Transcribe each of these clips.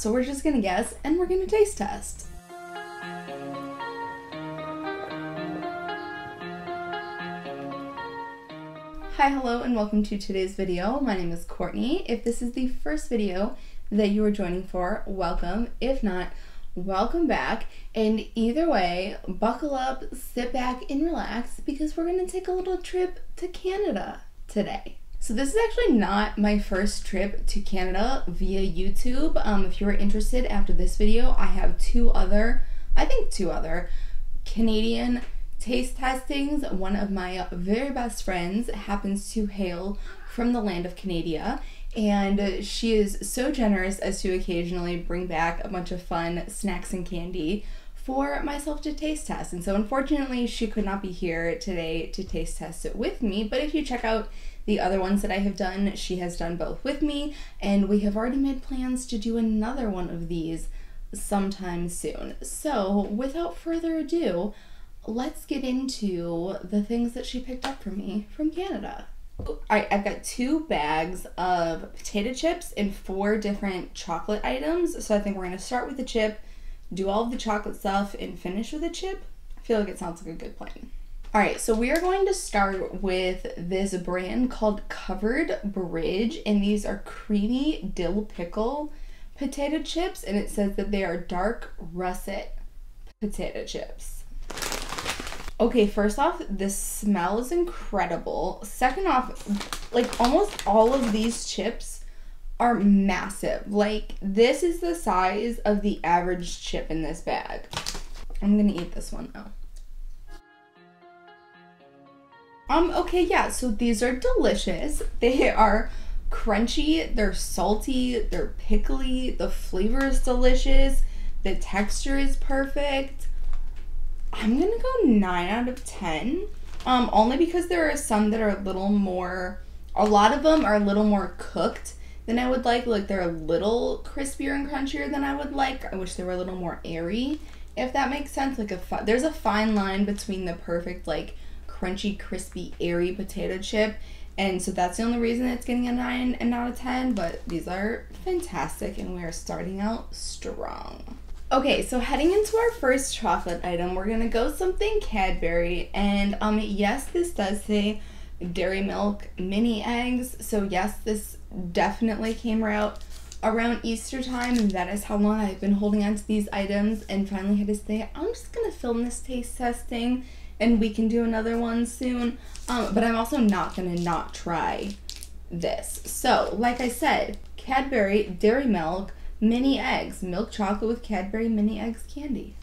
So we're just gonna guess and we're gonna taste test. Hi, hello, and welcome to today's video. My name is Courtney. If this is the first video that you are joining for, welcome. If not, welcome back. And either way, buckle up, sit back, and relax because we're gonna take a little trip to Canada today. So this is actually not my first trip to Canada via YouTube. If you're interested after this video, I have two other Canadian taste testings. One of my very best friends happens to hail from the land of Canada, and she is so generous as to occasionally bring back a bunch of fun snacks and candy for myself to taste test. And so unfortunately she could not be here today to taste test it with me, but if you check out the other ones that I have done, she has done both with me, and we have already made plans to do another one of these sometime soon. So without further ado, let's get into the things that she picked up for me from Canada. All right, I've got 2 bags of potato chips and 4 different chocolate items. So I think we're gonna start with the chip, do all of the chocolate stuff, and finish with a chip. I feel like it sounds like a good plan. All right, so we are going to start with this brand called Covered Bridge, and these are creamy dill pickle potato chips, and it says that they are dark russet potato chips. Okay, first off, the smell is incredible. Second off, like almost all of these chips are massive. Like this is the size of the average chip in this bag. I'm gonna eat this one though. Okay, yeah, so these are delicious. They are crunchy, they're salty, they're pickly, the flavor is delicious, the texture is perfect. I'm gonna go 9 out of 10, only because there are some that are a lot of them are a little more cooked than I would like they're a little crispier and crunchier than I would like. I wish they were a little more airy, if that makes sense. Like there's a fine line between the perfect like crunchy, crispy, airy potato chip, and so that's the only reason it's getting a 9 and not a 10, but these are fantastic and we are starting out strong. Okay, so heading into our first chocolate item, we're gonna go something Cadbury, and yes, this does say Dairy Milk Mini Eggs, so yes, this definitely came out around Easter time, and that is how long I've been holding on to these items, and finally had to say, I'm just gonna film this taste testing, and we can do another one soon, but I'm also not gonna not try this. So, like I said, Cadbury Dairy Milk Mini Eggs, milk chocolate with Cadbury mini eggs candy.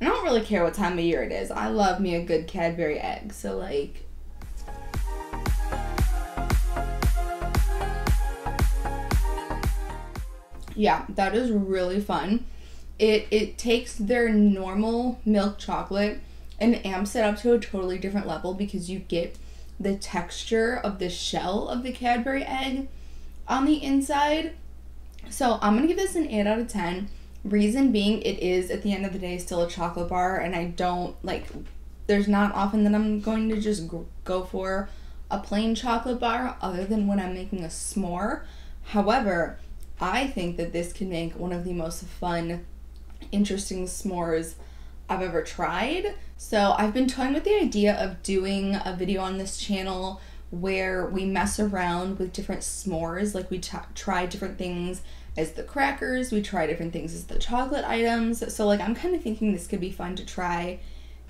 I don't really care what time of year it is. I love me a good Cadbury egg, so like. Yeah, that is really fun. It takes their normal milk chocolate and amps it up to a totally different level because you get the texture of the shell of the Cadbury egg on the inside. So I'm gonna give this an 8 out of 10. Reason being, it is at the end of the day still a chocolate bar, and I don't like, there's not often that I'm going to just go for a plain chocolate bar other than when I'm making a s'more. However, I think that this can make one of the most fun, interesting s'mores I've ever tried. So I've been toying with the idea of doing a video on this channel where we mess around with different s'mores, like we try different things as the crackers, we try different things as the chocolate items. So like I'm kind of thinking this could be fun to try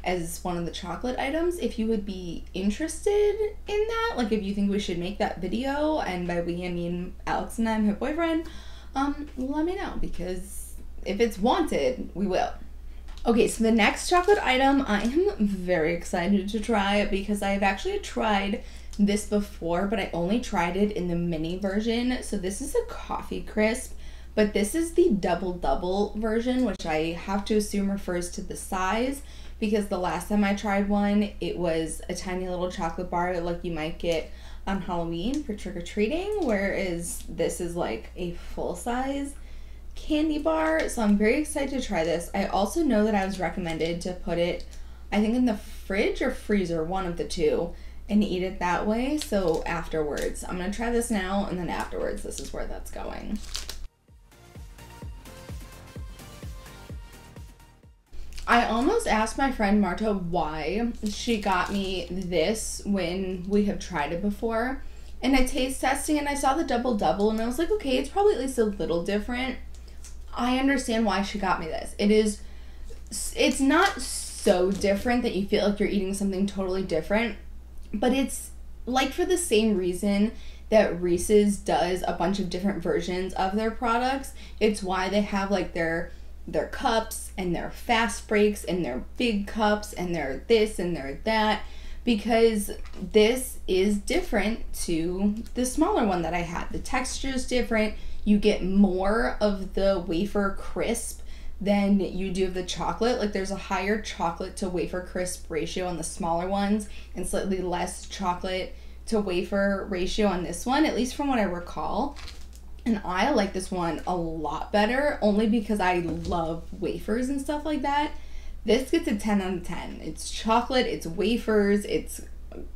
as one of the chocolate items if you would be interested in that. Like if you think we should make that video, and by we I mean Alex and I, my boyfriend, let me know, because if it's wanted, we will. Okay, so the next chocolate item I am very excited to try because I've actually tried this before, but I only tried it in the mini version. So this is a Coffee Crisp, but this is the double double version, which I have to assume refers to the size, because the last time I tried one, it was a tiny little chocolate bar like you might get on Halloween for trick-or-treating, whereas this is like a full-size candy bar. So I'm very excited to try this. I also know that I was recommended to put it, I think, in the fridge or freezer, one of the two, and eat it that way, so afterwards. I'm gonna try this now, and then afterwards, this is where that's going. I almost asked my friend Marta why she got me this when we have tried it before. And I taste testing and I saw the double double and I was like, okay, it's probably at least a little different. I understand why she got me this. It's not so different that you feel like you're eating something totally different, but it's like for the same reason that Reese's does a bunch of different versions of their products. It's why they have like their cups and their fast breaks and their big cups and their this and their that, because this is different to the smaller one that I had. The texture is different. You get more of the wafer crisp than you do of the chocolate. Like there's a higher chocolate to wafer crisp ratio on the smaller ones and slightly less chocolate to wafer ratio on this one, at least from what I recall. And I like this one a lot better only because I love wafers and stuff like that. This gets a 10 out of 10. It's chocolate, it's wafers, it's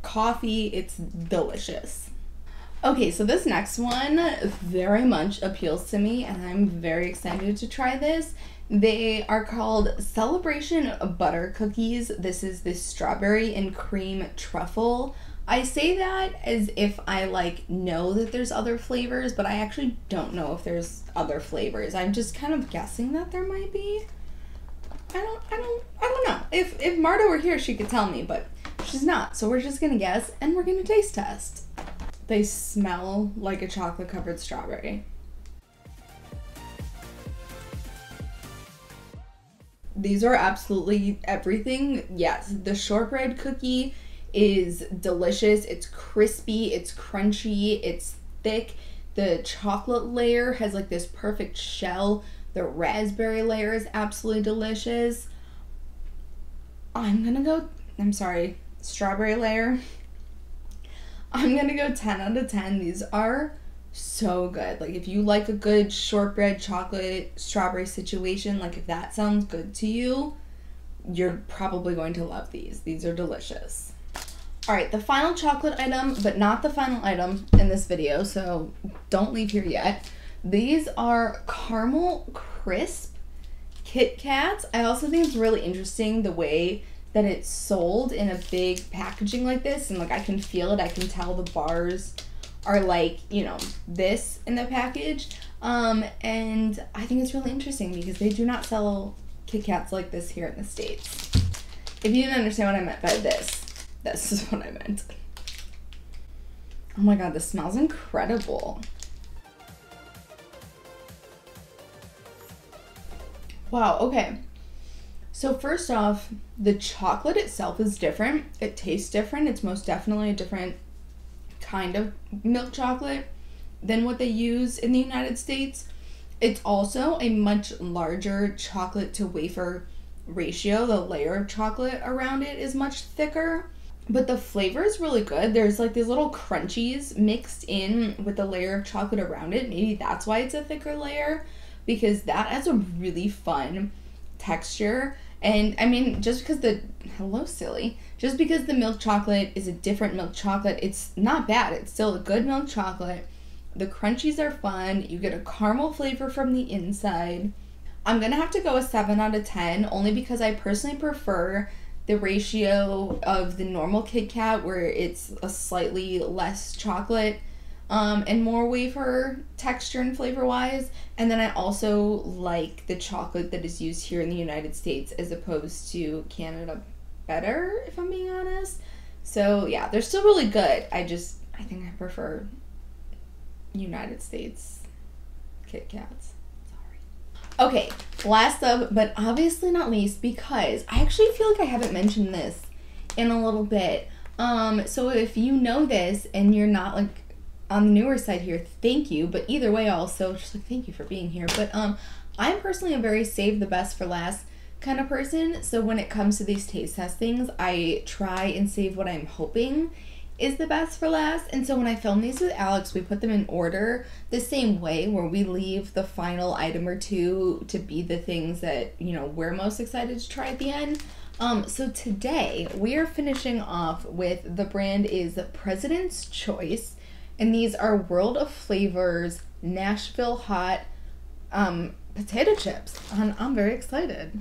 coffee, it's delicious. Okay, so this next one very much appeals to me and I'm very excited to try this. They are called Celebration Butter Cookies. This is the strawberry and cream truffle. I say that as if I like know that there's other flavors, but I actually don't know if there's other flavors. I'm just kind of guessing that there might be. I don't know. If Marta were here, she could tell me, but she's not. So we're just gonna guess and we're gonna taste test. They smell like a chocolate covered strawberry. These are absolutely everything. Yes, the shortbread cookie is delicious. It's crispy, it's crunchy, it's thick. The chocolate layer has like this perfect shell. The raspberry layer is absolutely delicious. Strawberry layer. I'm gonna go 10 out of 10. These are so good. Like if you like a good shortbread chocolate strawberry situation, like if that sounds good to you, you're probably going to love these. These are delicious. All right, the final chocolate item, but not the final item in this video, so don't leave here yet. These are Caramel Crisp Kit Kats. I also think it's really interesting the way that it's sold in a big packaging like this, and like I can feel it, I can tell the bars are like, you know, this in the package. And I think it's really interesting because they do not sell Kit Kats like this here in the States. If you didn't understand what I meant by this, this is what I meant. Oh my God, this smells incredible. Wow, okay. So first off, the chocolate itself is different. It tastes different. It's most definitely a different kind of milk chocolate than what they use in the United States. It's also a much larger chocolate to wafer ratio. The layer of chocolate around it is much thicker. But the flavor is really good. There's like these little crunchies mixed in with the layer of chocolate around it. Maybe that's why it's a thicker layer, because that has a really fun texture. And I mean, just because the milk chocolate is a different milk chocolate, it's not bad. It's still a good milk chocolate. The crunchies are fun. You get a caramel flavor from the inside. I'm gonna have to go a 7 out of 10 only because I personally prefer the ratio of the normal Kit Kat where it's a slightly less chocolate and more wafer texture and flavor wise. And then I also like the chocolate that is used here in the United States as opposed to Canada better, if I'm being honest. So yeah, they're still really good. I think I prefer United States Kit Kats. Okay, last up, but obviously not least, because I actually feel like I haven't mentioned this in a little bit. So if you know this and you're not like on the newer side here, thank you. But either way, also just like thank you for being here. But I'm personally a very save the best for last kind of person. So when it comes to these taste testings, I try and save what I'm hoping is the best for last. And so when I film these with Alex, we put them in order the same way where we leave the final item or two to be the things that, you know, we're most excited to try at the end. So today we are finishing off with the brand is President's Choice, and these are World of Flavors Nashville Hot Potato Chips, and I'm very excited.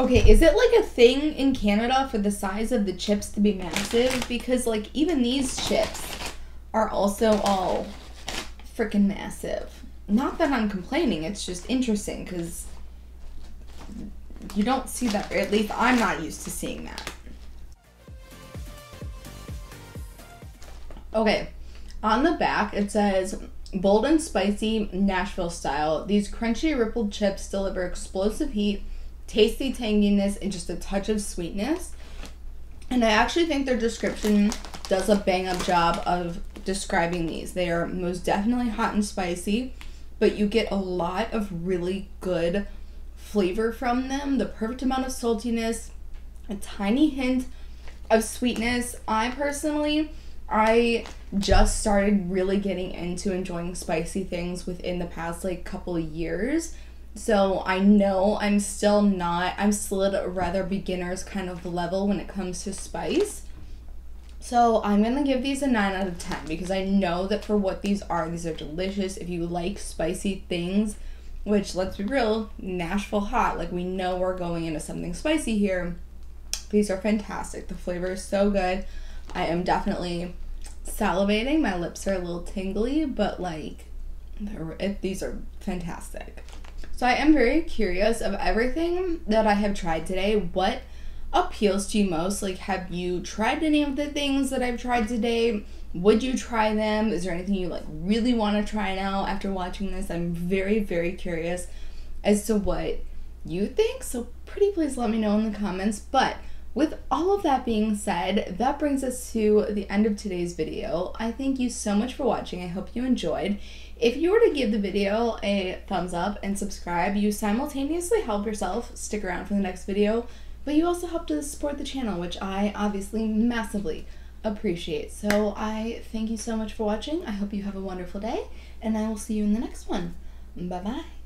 Okay, is it like a thing in Canada for the size of the chips to be massive? Because like even these chips are also all freaking massive. Not that I'm complaining, it's just interesting because you don't see that, or at least I'm not used to seeing that. Okay, on the back it says, bold and spicy Nashville style. These crunchy rippled chips deliver explosive heat, tasty tanginess, and just a touch of sweetness. And I actually think their description does a bang-up job of describing these. They are most definitely hot and spicy, but you get a lot of really good flavor from them. The perfect amount of saltiness, a tiny hint of sweetness. I just started really getting into enjoying spicy things within the past like couple of years. So I know I'm still at a rather beginner's kind of level when it comes to spice. So I'm going to give these a 9 out of 10 because I know that for what these are delicious. If you like spicy things, which let's be real, Nashville hot, like we know we're going into something spicy here. These are fantastic. The flavor is so good. I am definitely salivating. My lips are a little tingly, but like these are fantastic. So I am very curious of everything that I have tried today. What appeals to you most? Like, have you tried any of the things that I've tried today? Would you try them? Is there anything you like really want to try now after watching this? I'm very, very curious as to what you think. So pretty please let me know in the comments. But with all of that being said, that brings us to the end of today's video. I thank you so much for watching. I hope you enjoyed. If you were to give the video a thumbs up and subscribe, you simultaneously help yourself stick around for the next video, but you also help to support the channel, which I obviously massively appreciate. So I thank you so much for watching. I hope you have a wonderful day, and I will see you in the next one. Bye-bye.